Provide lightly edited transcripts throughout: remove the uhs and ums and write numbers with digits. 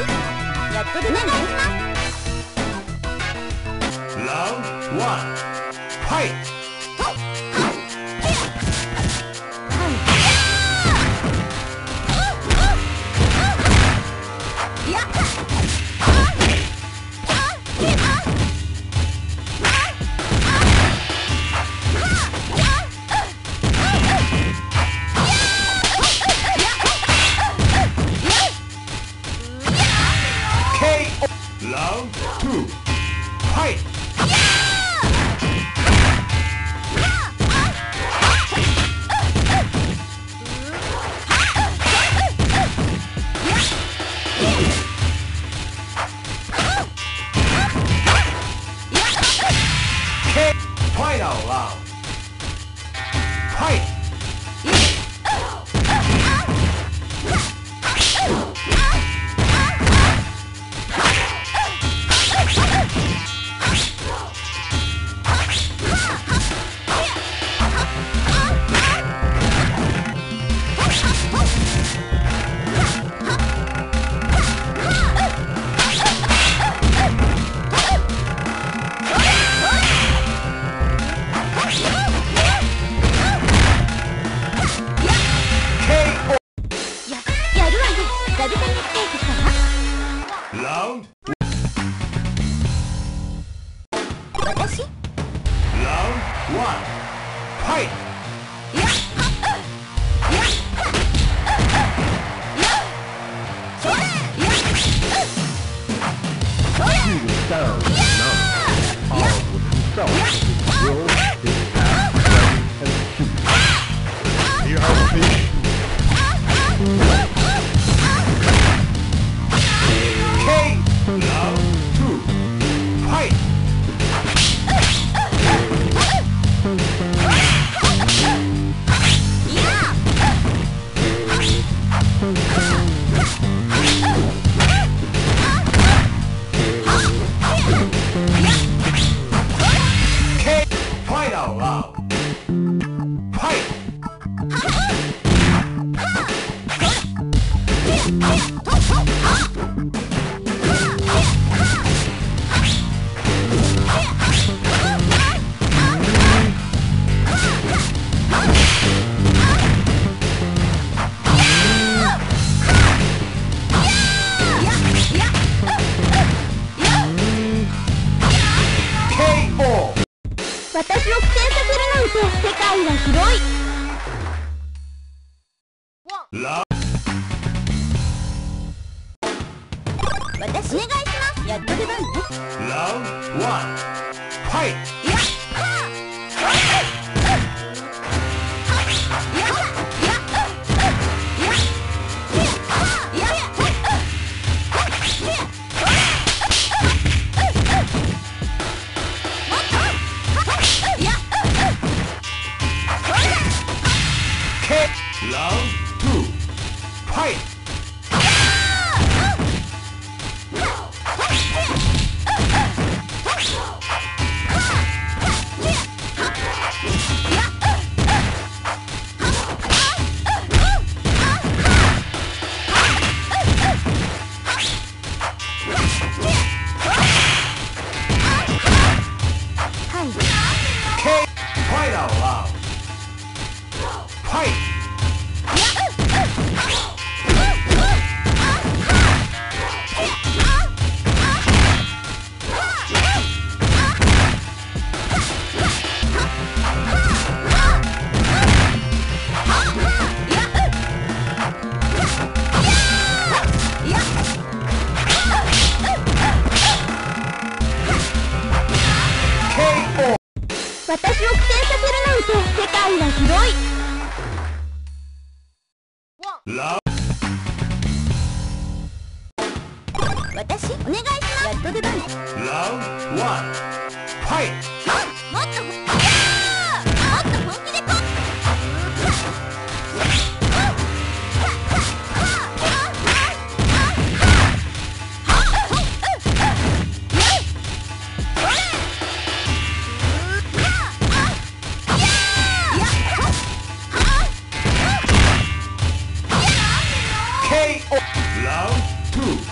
Round one, fight! Round two, fight! Okay, final round, fight! Round one. Round one. Fight! Round one, fight! Round one, fight! KO. Round two,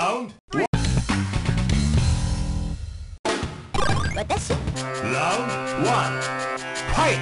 라운드 1 私 라운드 1 파이트!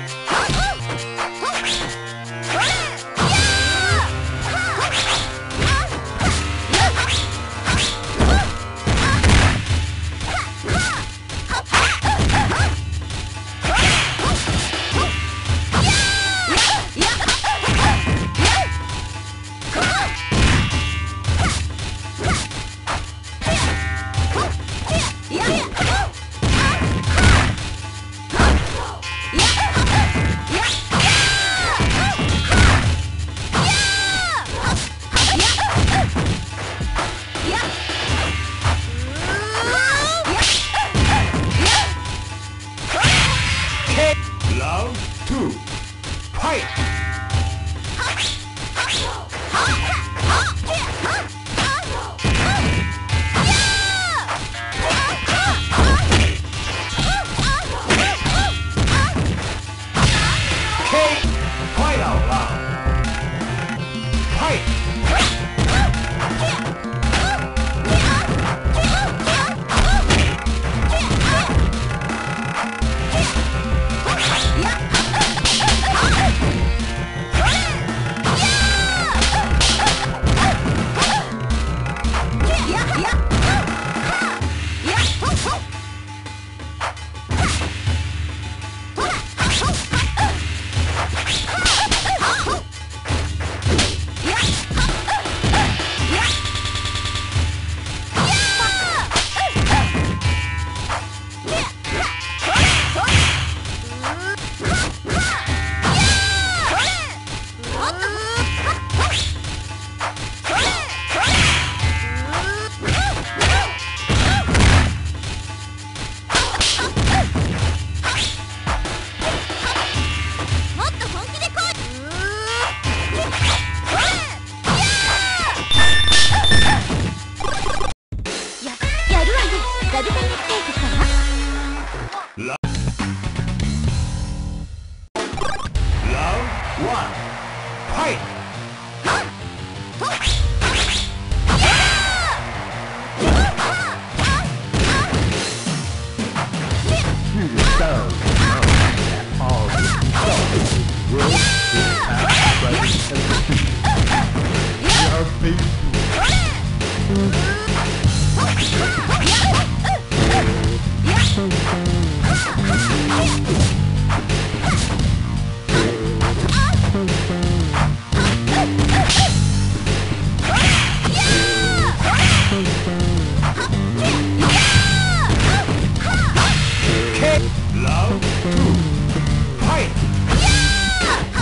Yeah!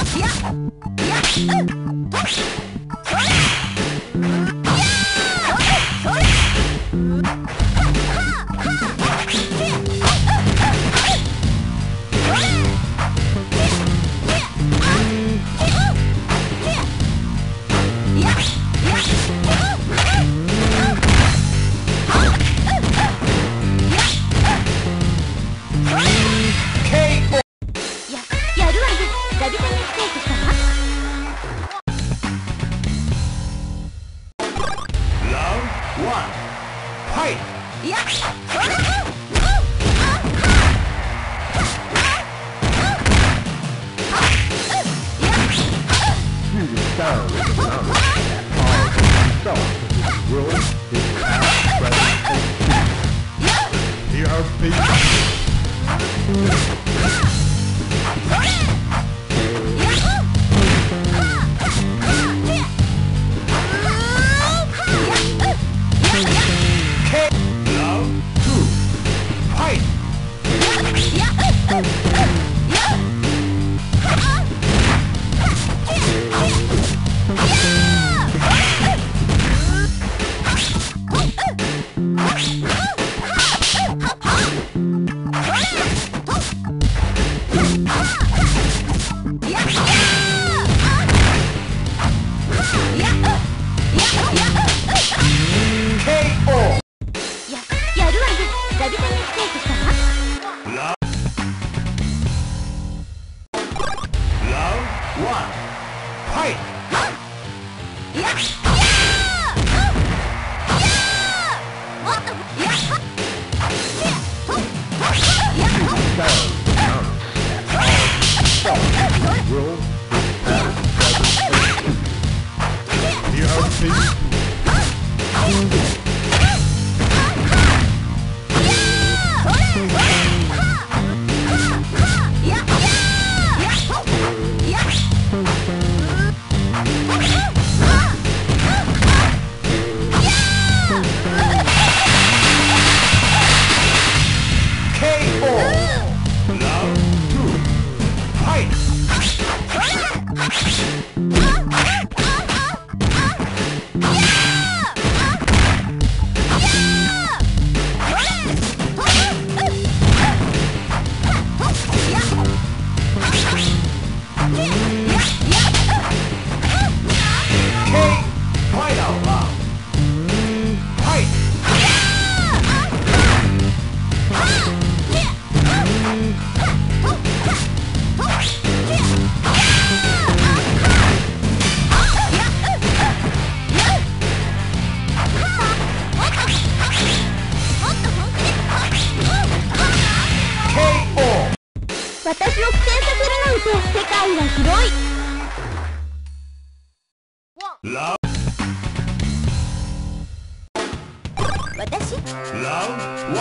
Round one,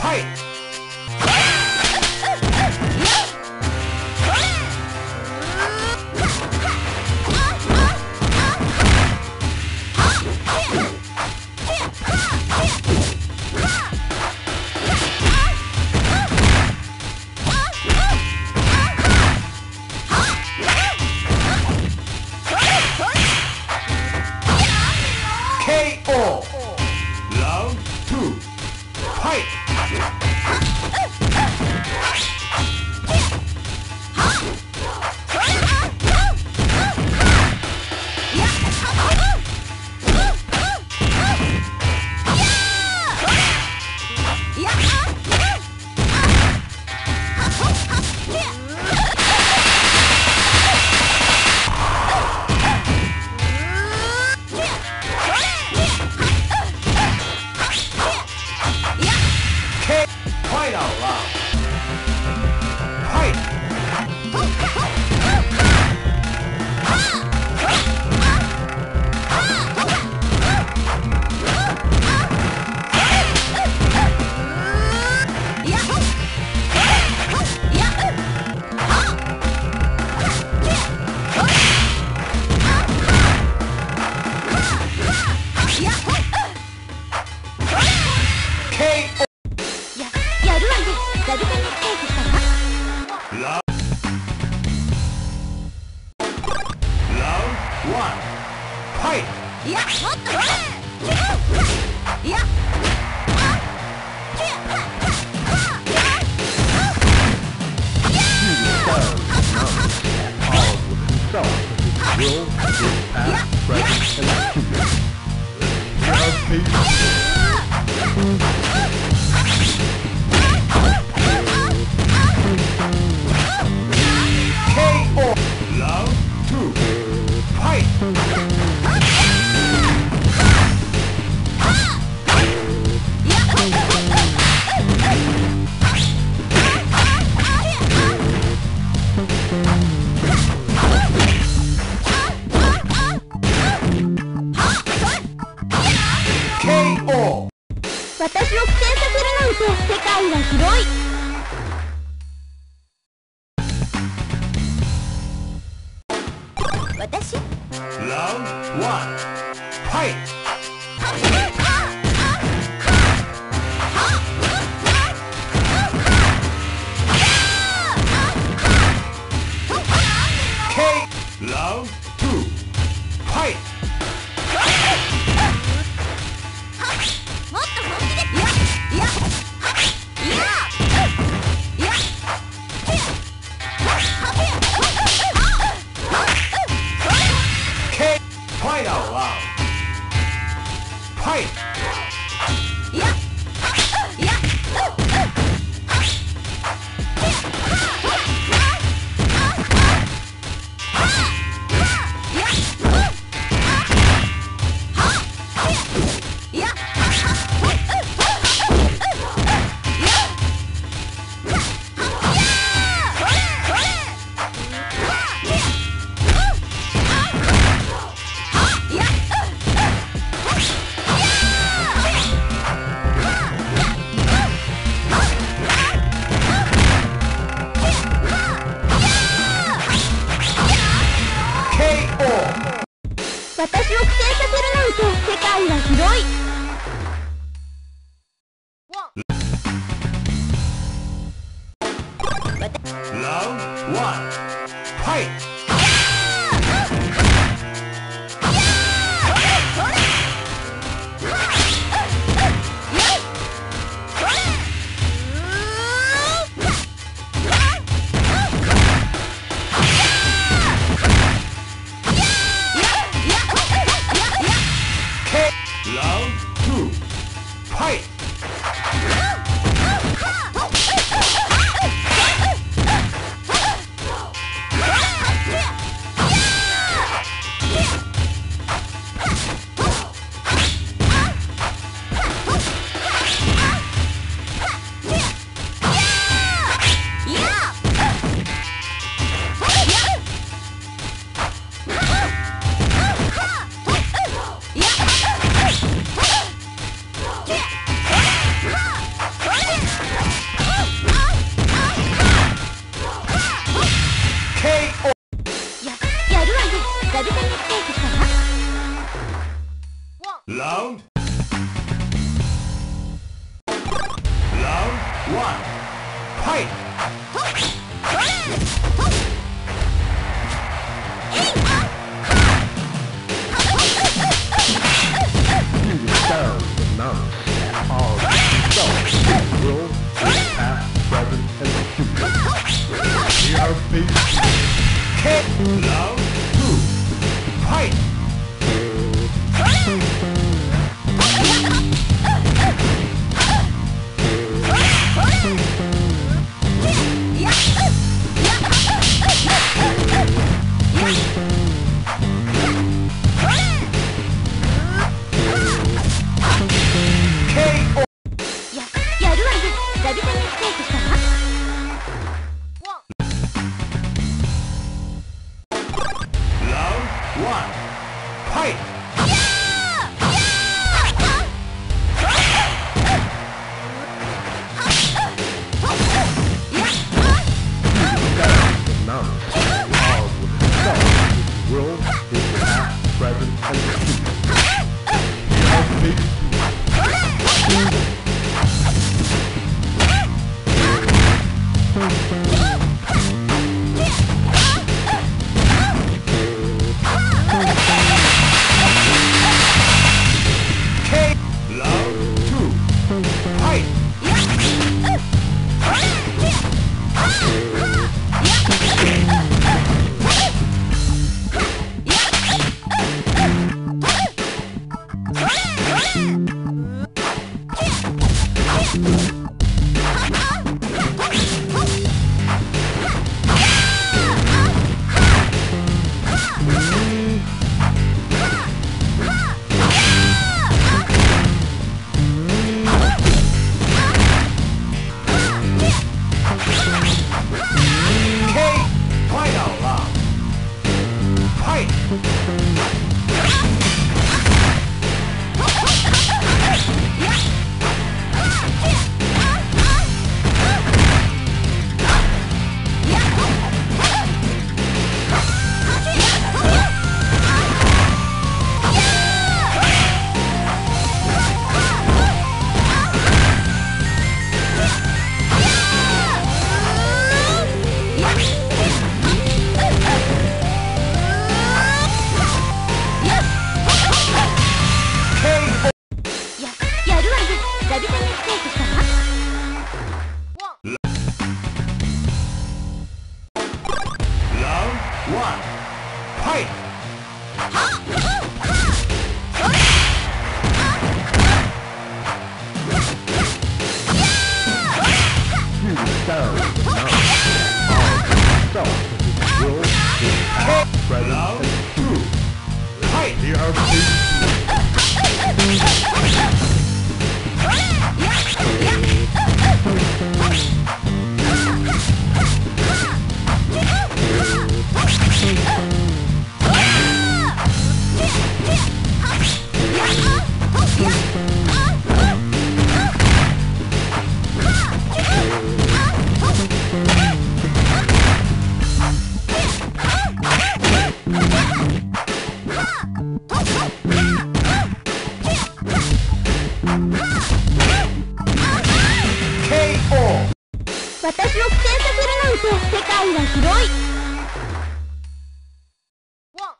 fight! One, fight! You deserve the knowledge that all souls will see past, present, and future. We are peace. Kick, love, two, fight!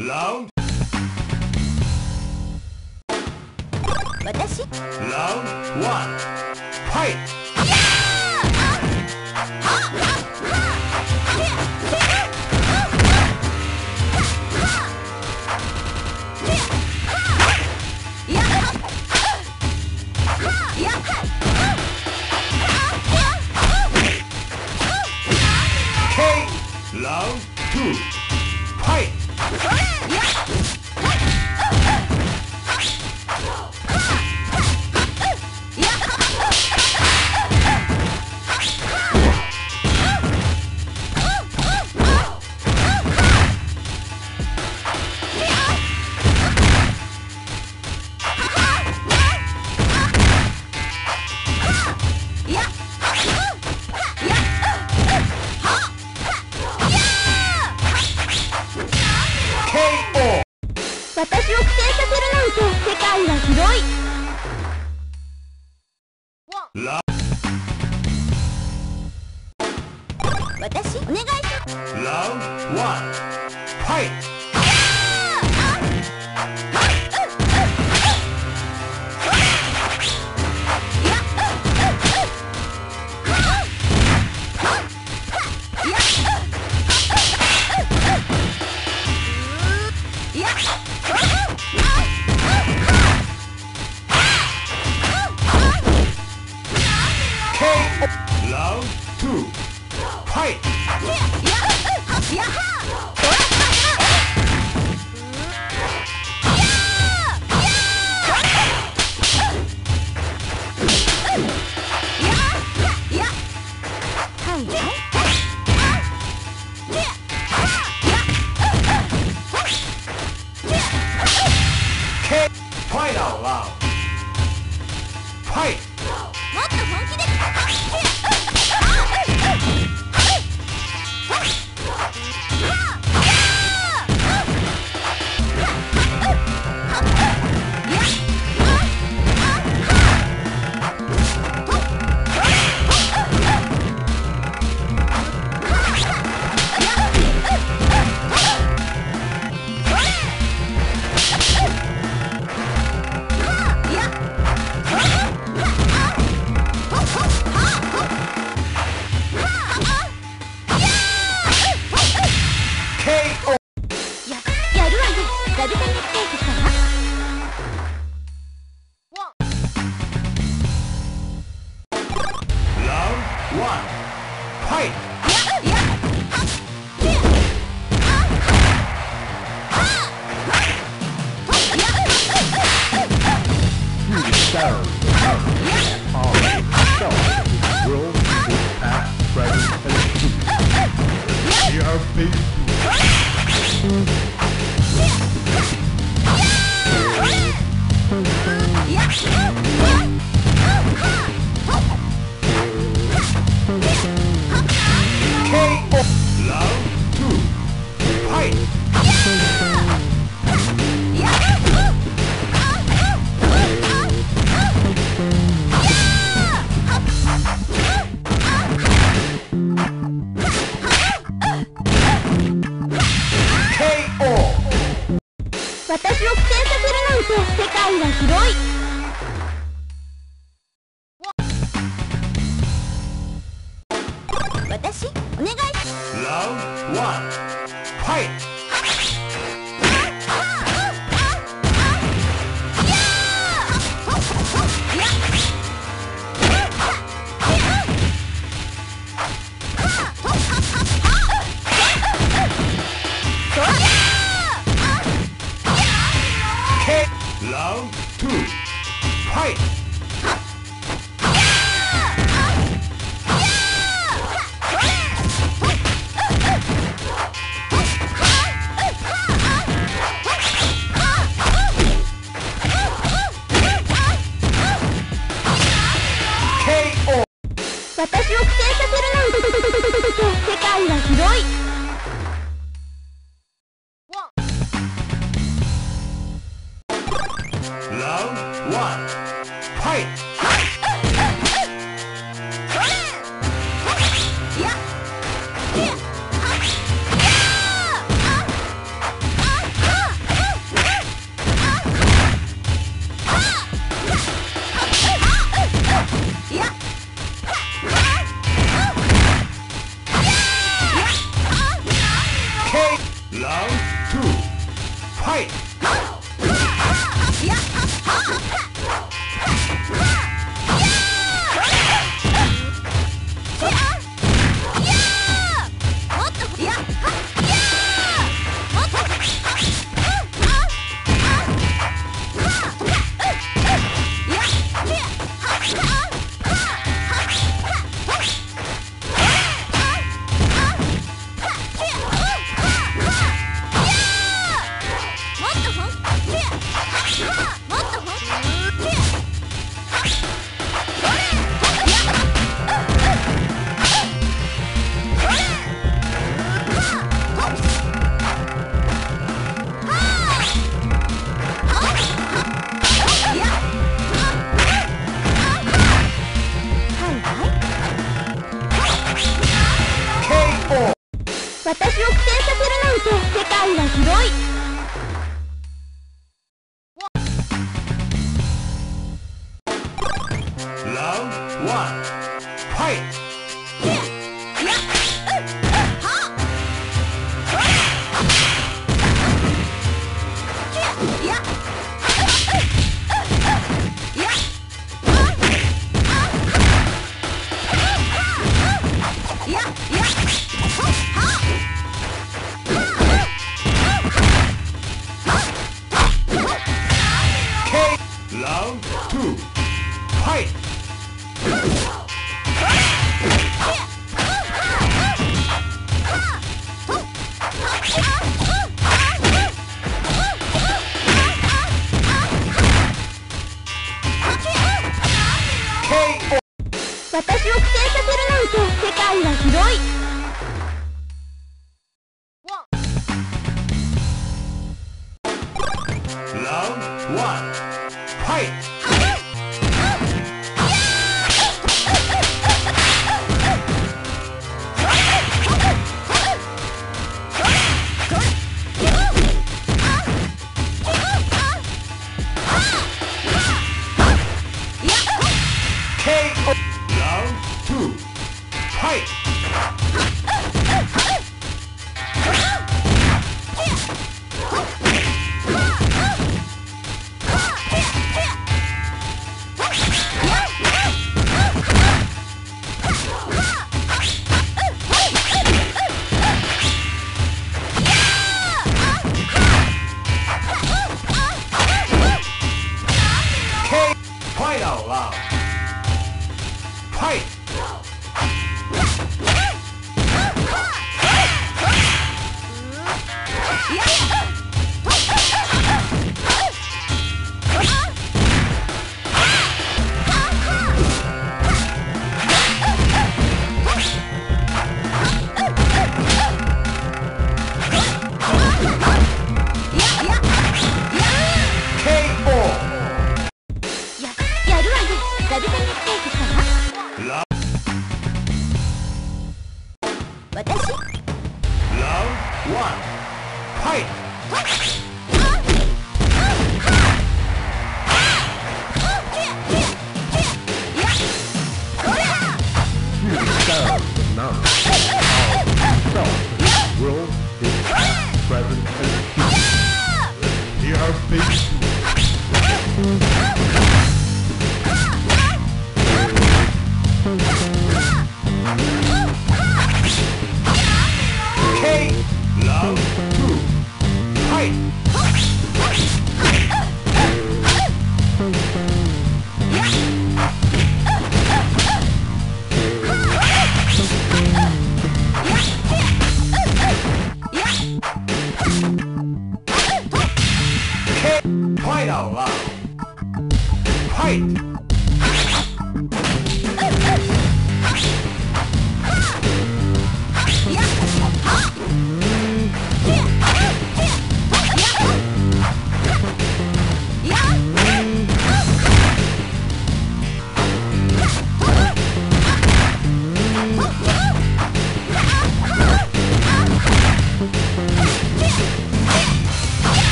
Love. 私お願いしますラウンドワンファイト私を苦戦させるなんて世界が広い。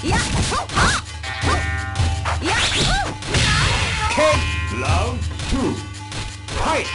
Take round two. Fight.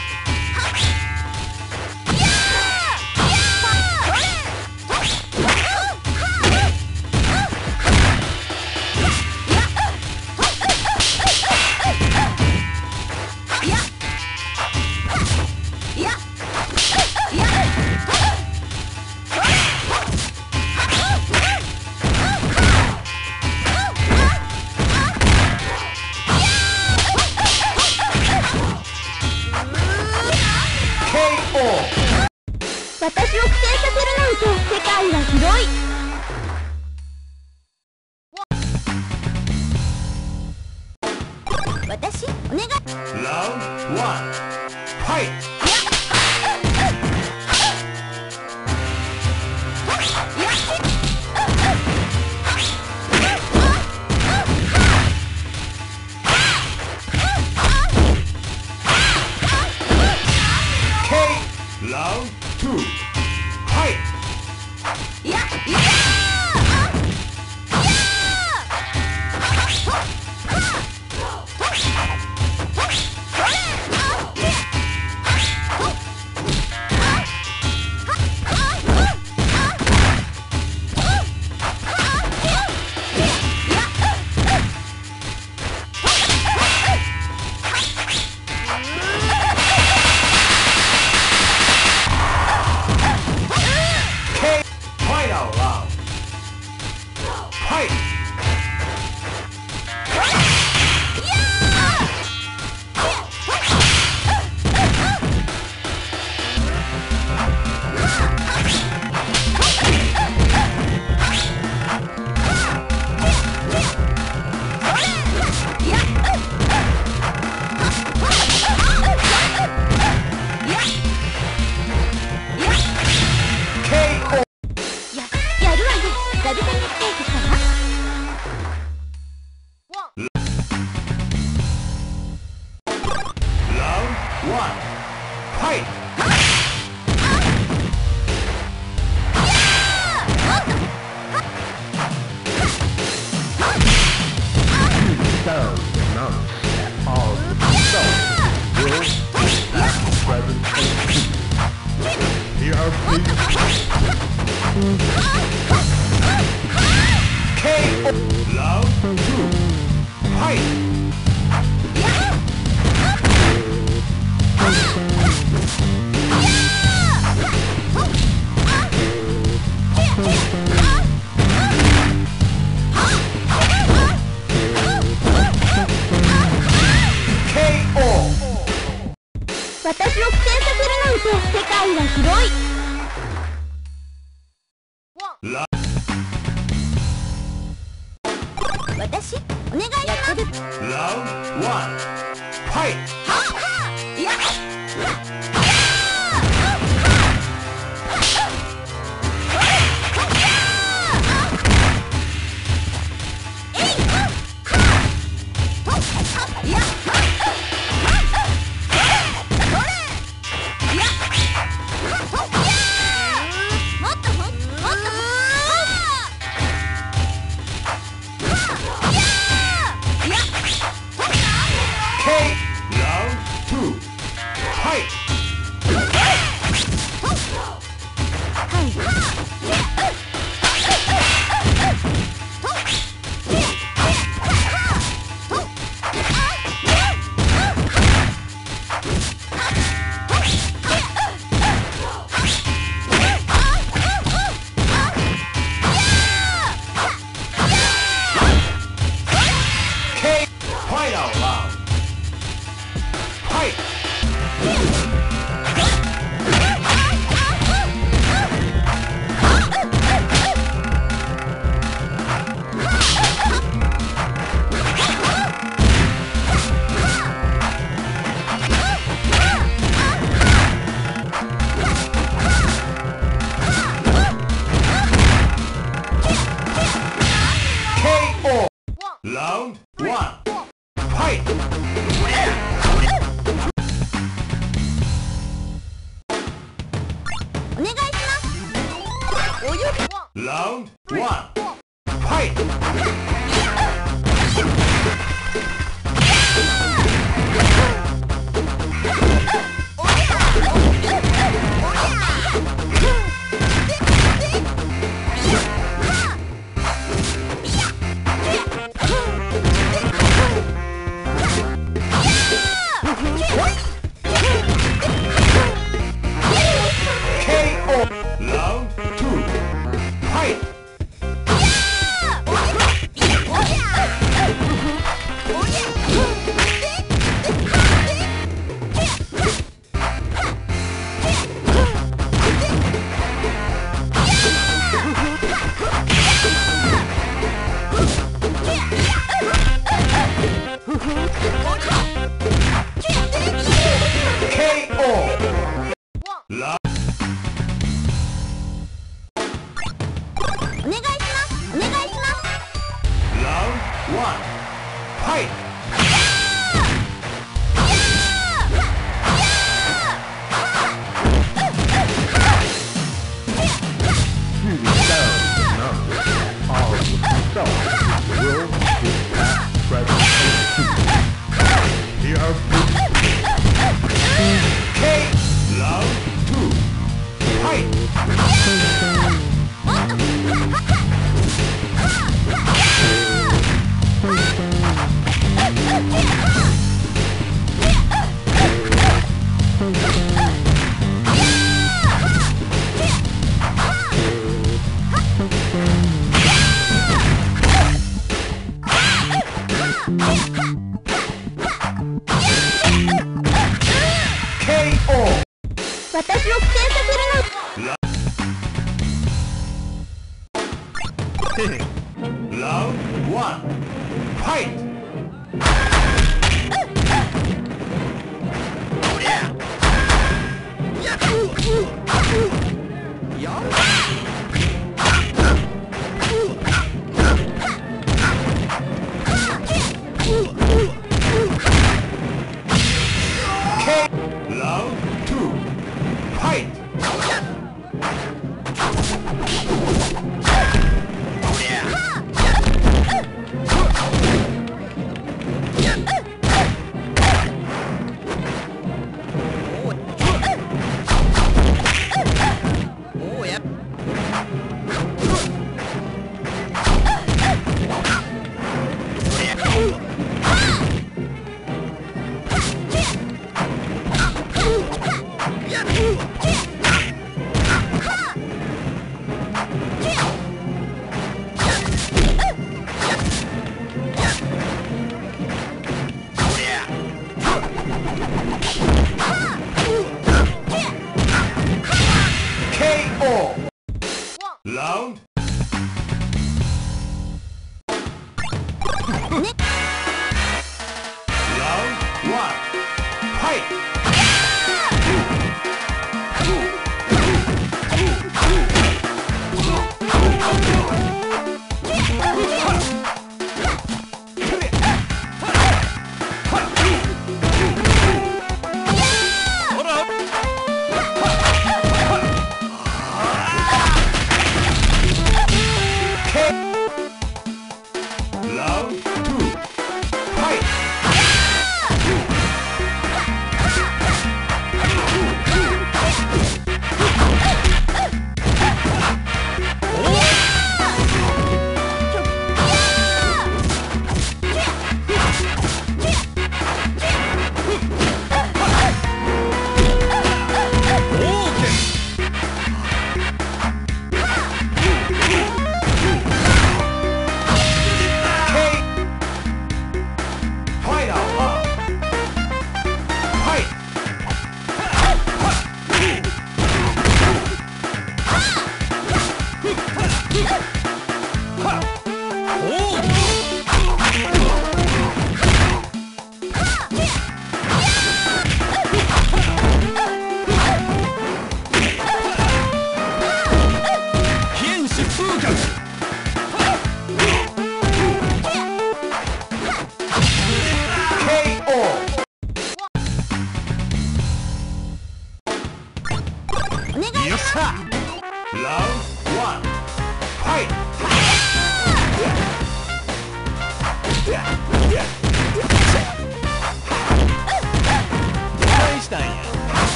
Round one.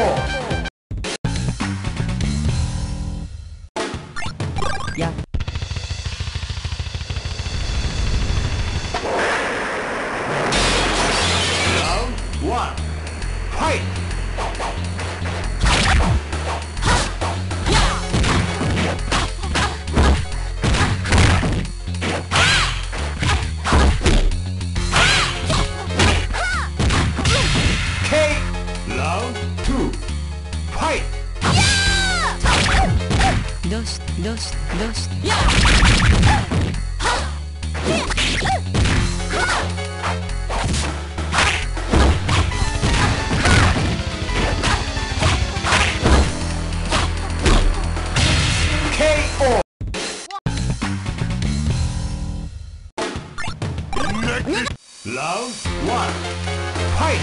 야. 라운드 1 파이트! 너시 야! KO 라운드 1 파이트! Round 1 Fight! Round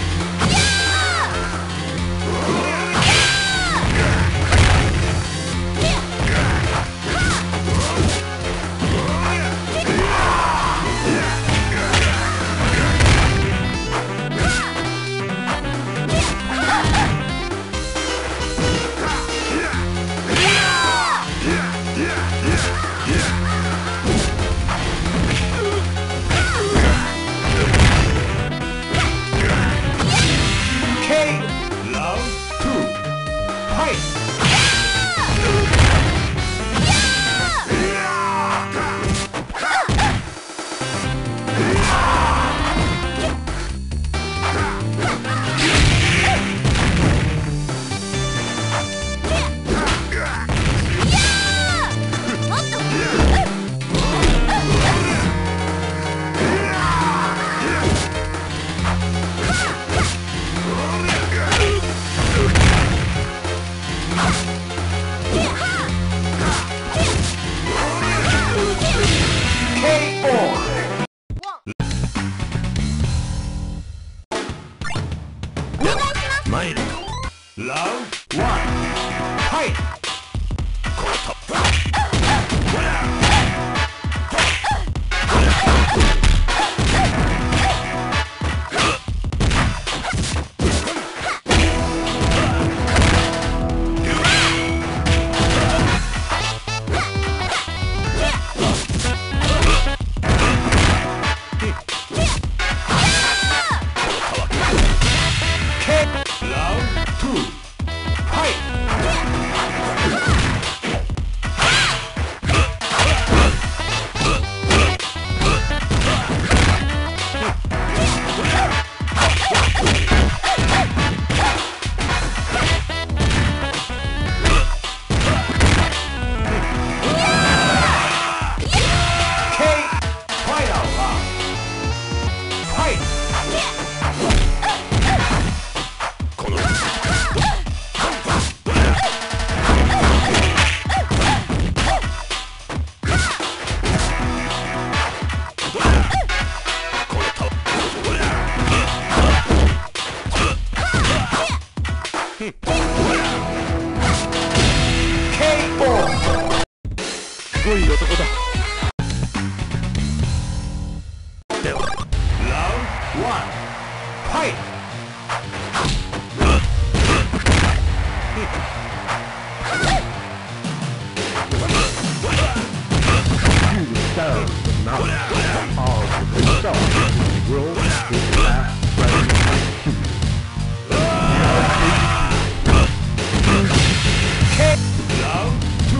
2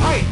Fight!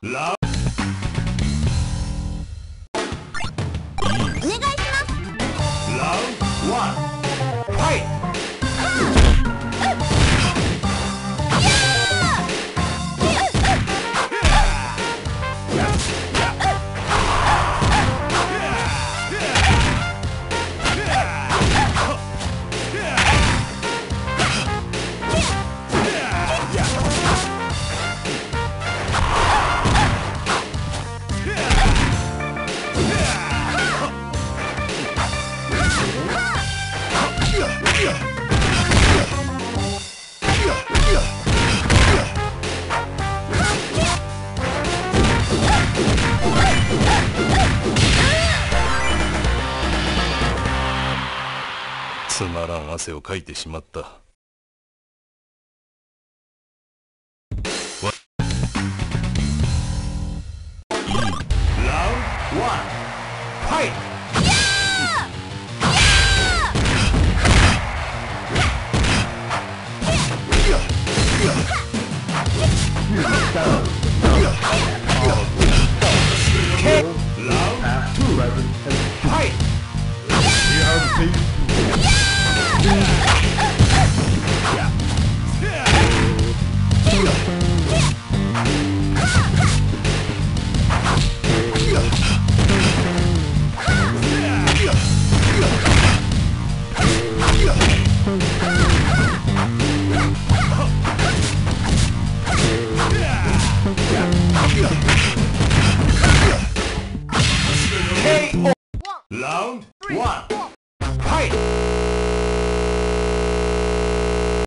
ラお願いしますラウンドワンファイト つまらん汗をかいてしまった。 KO. Round 1. Fight.